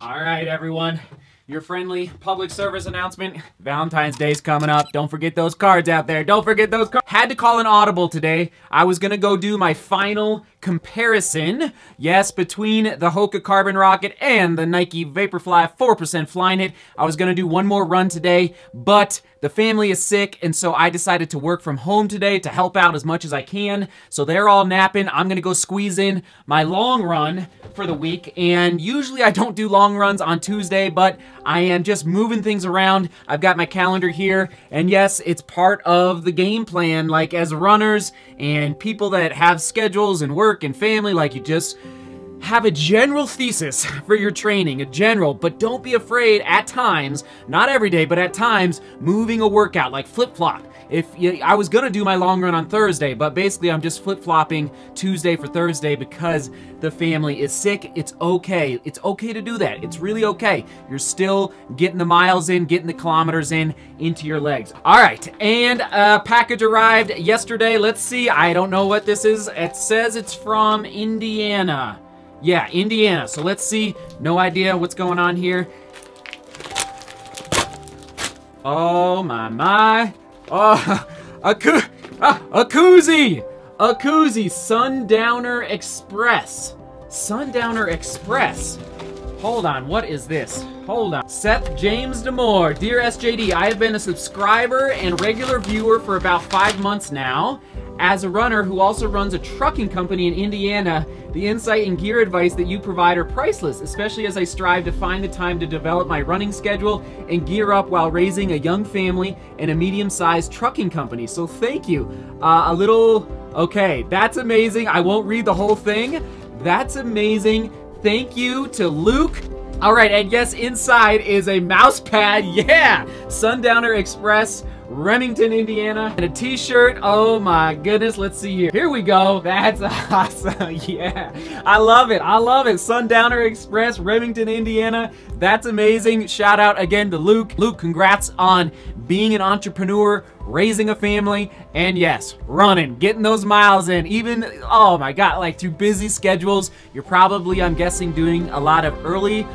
All right, everyone, your friendly public service announcement. Valentine's Day's coming up. Don't forget those cards out there. Don't forget those cards. Had to call an audible today. I was gonna go do my final comparison, yes, between the Hoka Carbon Rocket and the Nike Vaporfly 4% Flyknit. I was gonna do one more run today, but the family is sick, and so I decided to work from home today to help out as much as I can. So they're all napping. I'm gonna go squeeze in my long run for the week, and usually I don't do long runs on Tuesday, but I am just moving things around. I've got my calendar here, and yes, it's part of the game plan. Like, as runners and people that have schedules and work and family, like, you just have a general thesis for your training, but don't be afraid at times, not every day, but at times, moving a workout, like flip-flop. I was gonna do my long run on Thursday, but basically I'm just flip-flopping Tuesday for Thursday because the family is sick. It's okay. It's okay to do that. It's really okay. You're still getting the miles in, getting the kilometers in, into your legs. All right, and a package arrived yesterday. Let's see. I don't know what this is. It says it's from Indiana. Yeah, Indiana. So let's see. No idea what's going on here. Oh my my. Oh, Akuzi Sundowner Express. Sundowner Express. Hold on, what is this? Hold on. Seth James DeMoor. Dear SJD, I have been a subscriber and regular viewer for about 5 months now. As a runner who also runs a trucking company in Indiana, the insight and gear advice that you provide are priceless, especially as I strive to find the time to develop my running schedule and gear up while raising a young family and a medium-sized trucking company. So thank you. Okay, that's amazing. I won't read the whole thing. That's amazing. Thank you to Luke. All right, and yes, inside is a mouse pad. Yeah, Sundowner Express, Remington, Indiana, and a t-shirt. Oh my goodness, let's see here. Here we go. That's awesome. Yeah, I love it. I love it. Sundowner Express, Remington, Indiana. That's amazing. Shout out again to Luke. Luke, congrats on being an entrepreneur, raising a family, and yes, running, getting those miles in. Even, oh my God, like through busy schedules, you're probably, I'm guessing, doing a lot of early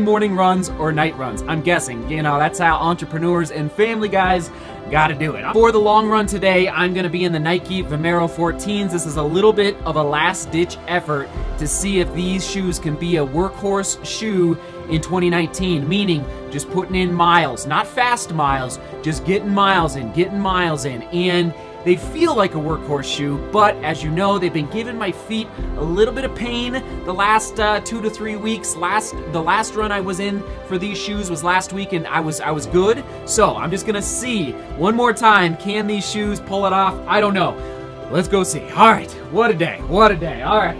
morning runs or night runs. I'm guessing, you know, that's how entrepreneurs and family guys gotta do it. For the long run today, I'm gonna be in the Nike Vomero 14s. This is a little bit of a last-ditch effort to see if these shoes can be a workhorse shoe in 2019, meaning just putting in miles, not fast miles, just getting miles in, and they feel like a workhorse shoe, but as you know, they've been giving my feet a little bit of pain the last 2 to 3 weeks. The last run I was in for these shoes was last week, and I was good. So I'm just gonna see one more time, can these shoes pull it off? I don't know. Let's go see. All right, what a day, what a day. All right.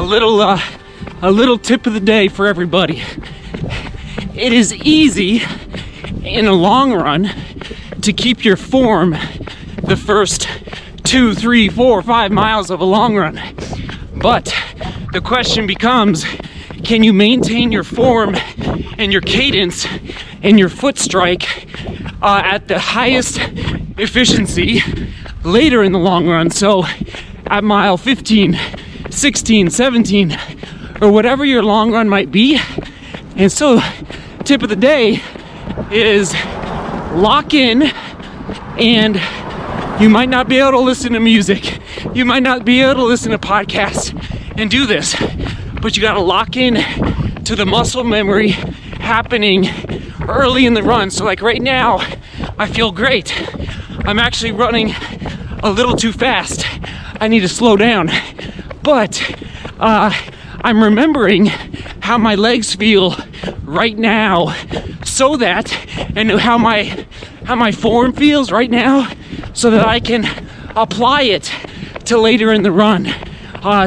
A little tip of the day for everybody. It is easy in a long run to keep your form the first 2, 3, 4, 5 miles of a long run. But the question becomes, can you maintain your form and your cadence and your foot strike at the highest efficiency later in the long run? So at mile 15, 16, 17, or whatever your long run might be. And so tip of the day is lock in, and you might not be able to listen to music. You might not be able to listen to podcasts and do this, but you gotta lock in to the muscle memory happening early in the run. So like right now, I feel great. I'm actually running a little too fast. I need to slow down. But I'm remembering how my legs feel right now, so that, and how my form feels right now, so that I can apply it to later in the run.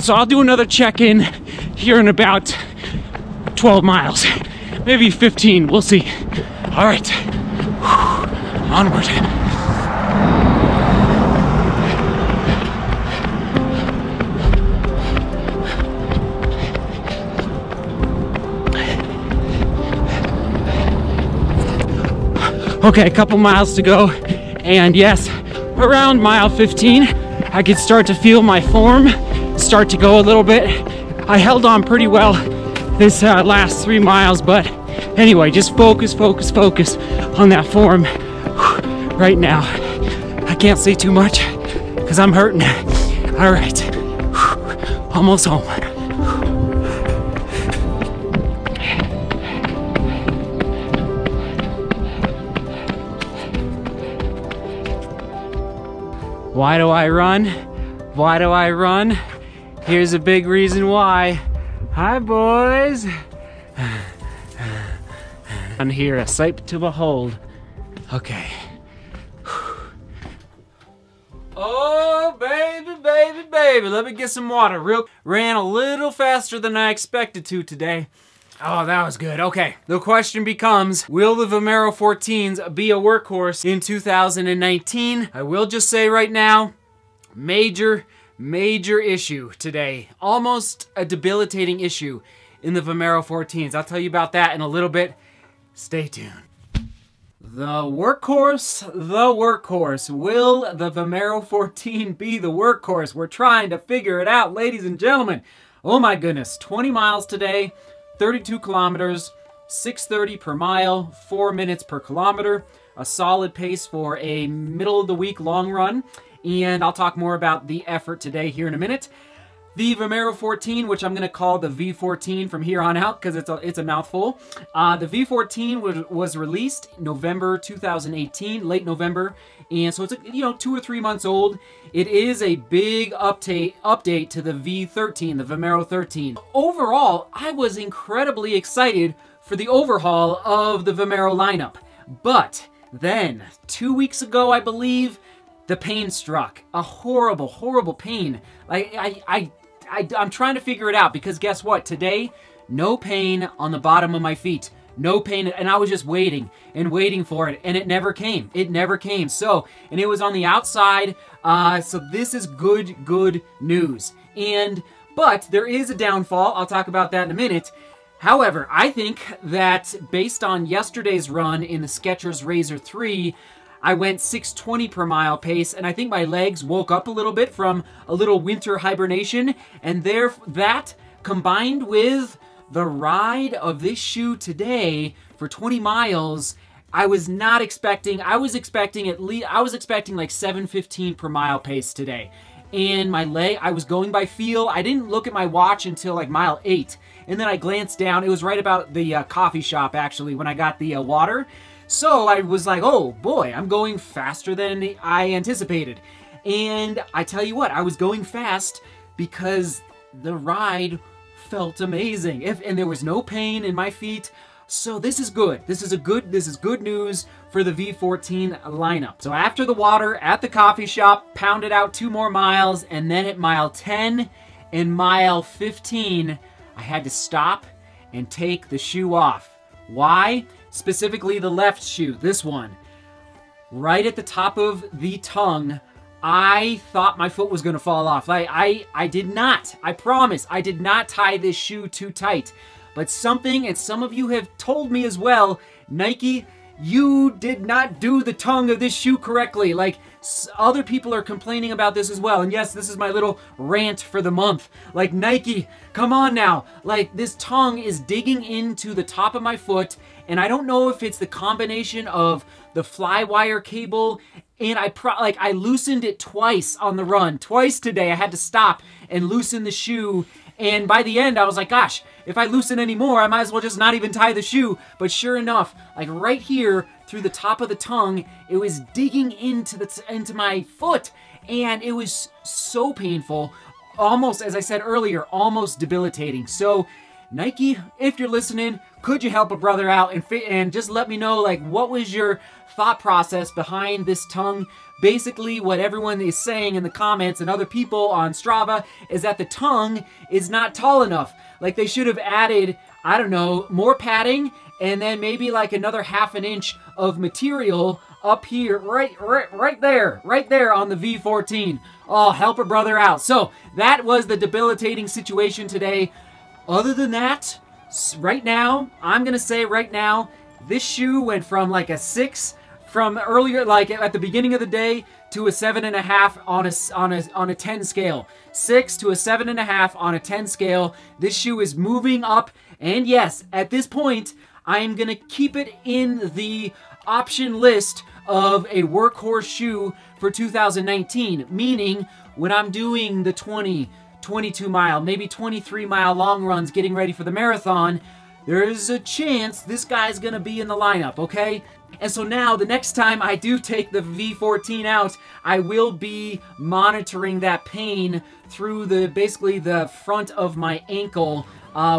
So I'll do another check-in here in about 12 miles, maybe 15, we'll see. All right, whew, onward. Okay, a couple miles to go, and yes, around mile 15, I could start to feel my form start to go a little bit. I held on pretty well this last 3 miles, but anyway, just focus on that form right now. I can't say too much because I'm hurting. All right, almost home. Why do I run? Why do I run? Here's a big reason why. Hi, boys. I'm here, a sight to behold. Okay. Oh, baby, let me get some water real quick. Ran a little faster than I expected to today. Oh, that was good. Okay, the question becomes, will the Vomero 14s be a workhorse in 2019? I will just say right now, major issue today. Almost a debilitating issue in the Vomero 14s. I'll tell you about that in a little bit. Stay tuned. The workhorse. Will the Vomero 14 be the workhorse? We're trying to figure it out, ladies and gentlemen. Oh my goodness, 20 miles today. 32 kilometers, 6:30 per mile, 4 minutes per kilometer, a solid pace for a middle of the week long run. And I'll talk more about the effort today here in a minute. The Vomero 14, which I'm gonna call the V14 from here on out because it's a mouthful. The V14 was released November 2018, late November. And so it's, you know, 2 or 3 months old. It is a big update to the V13, the Vomero 13. Overall, I was incredibly excited for the overhaul of the Vomero lineup. But then, 2 weeks ago, I believe, the pain struck. A horrible, horrible pain. I'm trying to figure it out because guess what? Today, no pain on the bottom of my feet. No pain, and I was just waiting for it, and it never came. It never came. So, and it was on the outside, so this is good news. And, but there is a downfall. I'll talk about that in a minute. However, I think that based on yesterday's run in the Skechers Razor 3, I went 6:20 per mile pace, and I think my legs woke up a little bit from a little winter hibernation, and there, that combined with the ride of this shoe today for 20 miles, I was not expecting, I was expecting like 7:15 per mile pace today. And my leg, I was going by feel. I didn't look at my watch until like mile 8. And then I glanced down. It was right about the coffee shop actually when I got the water. So I was like, oh boy, I'm going faster than I anticipated. And I tell you what, I was going fast because the ride felt amazing, and there was no pain in my feet, so this is good. This is good news for the V14 lineup. So after the water at the coffee shop, pounded out 2 more miles, and then at mile 10 and mile 15, I had to stop and take the shoe off. Why? Specifically the left shoe, this one. Right at the top of the tongue, I thought my foot was gonna fall off. I did not, I promise, I did not tie this shoe too tight. But something, and some of you have told me as well, Nike, you did not do the tongue of this shoe correctly. Like, other people are complaining about this as well. And yes, this is my little rant for the month. Like, Nike, come on now. Like, this tongue is digging into the top of my foot, and I don't know if it's the combination of the fly wire cable, and I loosened it twice on the run. Twice today, I had to stop and loosen the shoe. And by the end, I was like, gosh, if I loosen any more, I might as well just not even tie the shoe. But sure enough, like right here through the top of the tongue, it was digging into into my foot. And it was so painful, almost, as I said earlier, almost debilitating. So Nike, if you're listening, could you help a brother out and just let me know, like, what was your thought process behind this tongue? Basically, what everyone is saying in the comments and other people on Strava is that the tongue is not tall enough. Like, they should have added, I don't know, more padding and then maybe like another ½ inch of material up here, right there on the V14. Oh, help a brother out. So that was the debilitating situation today. Other than that, right now, I'm gonna say right now, this shoe went from like a 6 from earlier, like at the beginning of the day, to a 7.5 on a 10 scale. 6 to a 7.5 on a 10 scale. This shoe is moving up, and yes, at this point, I am gonna keep it in the option list of a workhorse shoe for 2019, meaning when I'm doing the 20, 22 mile, maybe 23 mile long runs getting ready for the marathon, there is a chance this guy's gonna be in the lineup, okay? And so now, the next time I do take the V14 out, I will be monitoring that pain through the, basically the front of my ankle,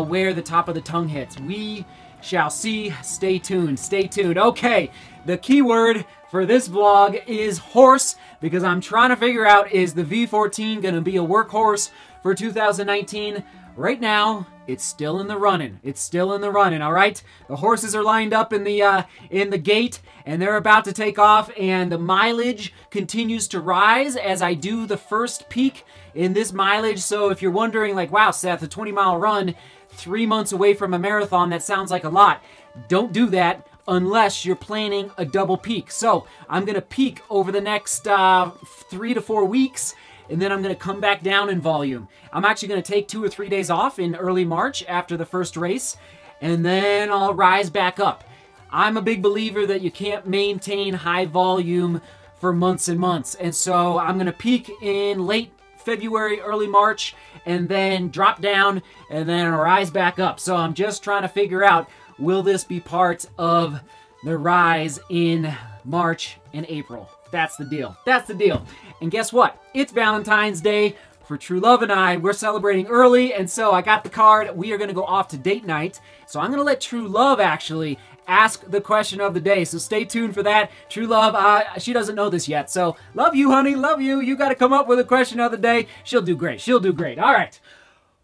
where the top of the tongue hits. We shall see. Stay tuned. Stay tuned. Okay, the keyword for this vlog is horse, because I'm trying to figure out, is the V14 gonna be a workhorse for 2019? Right now, it's still in the running. It's still in the running, all right? The horses are lined up in the gate, and they're about to take off, and the mileage continues to rise as I do the first peak in this mileage. So if you're wondering, like, wow, Seth, a 20-mile run 3 months away from a marathon, that sounds like a lot. Don't do that unless you're planning a double peak. So I'm going to peak over the next 3 to 4 weeks, and then I'm going to come back down in volume. I'm actually going to take 2 or 3 days off in early March after the first race, and then I'll rise back up. I'm a big believer that you can't maintain high volume for months and months, and so I'm going to peak in late February, early March, and then drop down, and then rise back up. So I'm just trying to figure out, will this be part of the rise in March and April? That's the deal. That's the deal. And guess what? It's Valentine's Day for True Love and I. We're celebrating early, and so I got the card. We are going to go off to date night. So I'm going to let True Love actually ask the question of the day. So stay tuned for that. True Love, she doesn't know this yet. So love you, honey. Love you. You got to come up with a question of the day. She'll do great. She'll do great. All right.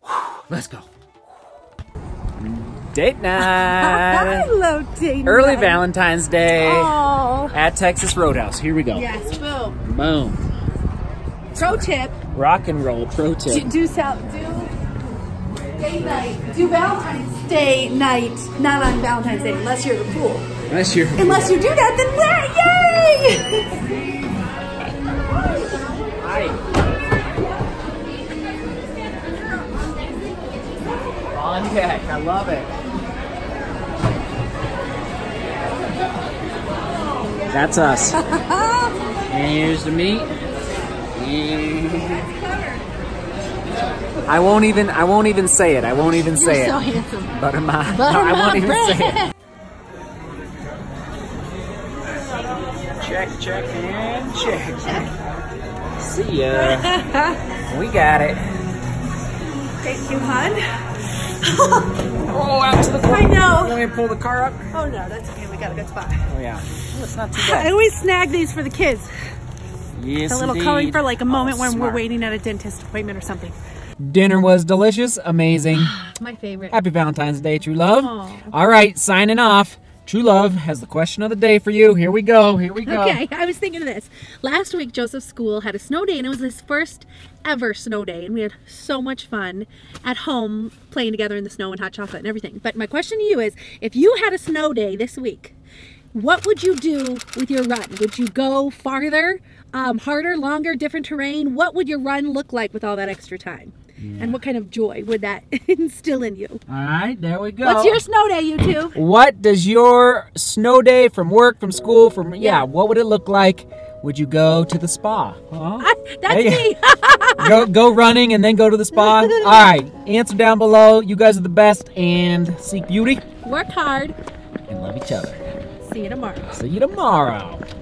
Whew, let's go. Date night. Hello, date night. Early Valentine's Day. Aww. At Texas Roadhouse. Here we go. Yes, boom. Boom. Pro tip. Rock and roll pro tip. Do date night. Do Valentine's Day night. Not on Valentine's Day, unless you're at the pool. Unless you're. Unless you do that, then that, yay! Hi. On deck. I love it. That's us. And here's the meat. And I won't even say it. I won't even say it. You're so handsome. Butter my. Butter my. No, I won't even say it. Check, check, and check. Check. See ya. We got it. Thank you, hon. Oh, out to the corner. I know. You want me to pull the car up? Oh, no, that's okay. We got a good spot. Oh, yeah. Well, it's not too bad. I always snag these for the kids. Yes, a little coloring for like a moment when we're waiting at a dentist appointment or something. Dinner was delicious. Amazing. My favorite. Happy Valentine's Day, True Love. Aww. All right, signing off. True Love has the question of the day for you. Here we go. Here we go. Okay, I was thinking of this. Last week, Joseph's school had a snow day, and it was his first ever snow day, and we had so much fun at home playing together in the snow and hot chocolate and everything. But my question to you is, if you had a snow day this week, what would you do with your run? Would you go farther, harder, longer, different terrain? What would your run look like with all that extra time? Yeah. And what kind of joy would that instill in you? All right, there we go. What's your snow day, you two? What does your snow day from work, from school, from, yeah, what would it look like? Would you go to the spa? Huh? That's me. Go running and then go to the spa. All right, answer down below. You guys are the best, and seek beauty. Work hard. And love each other. See you tomorrow. See you tomorrow.